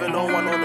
11:01 on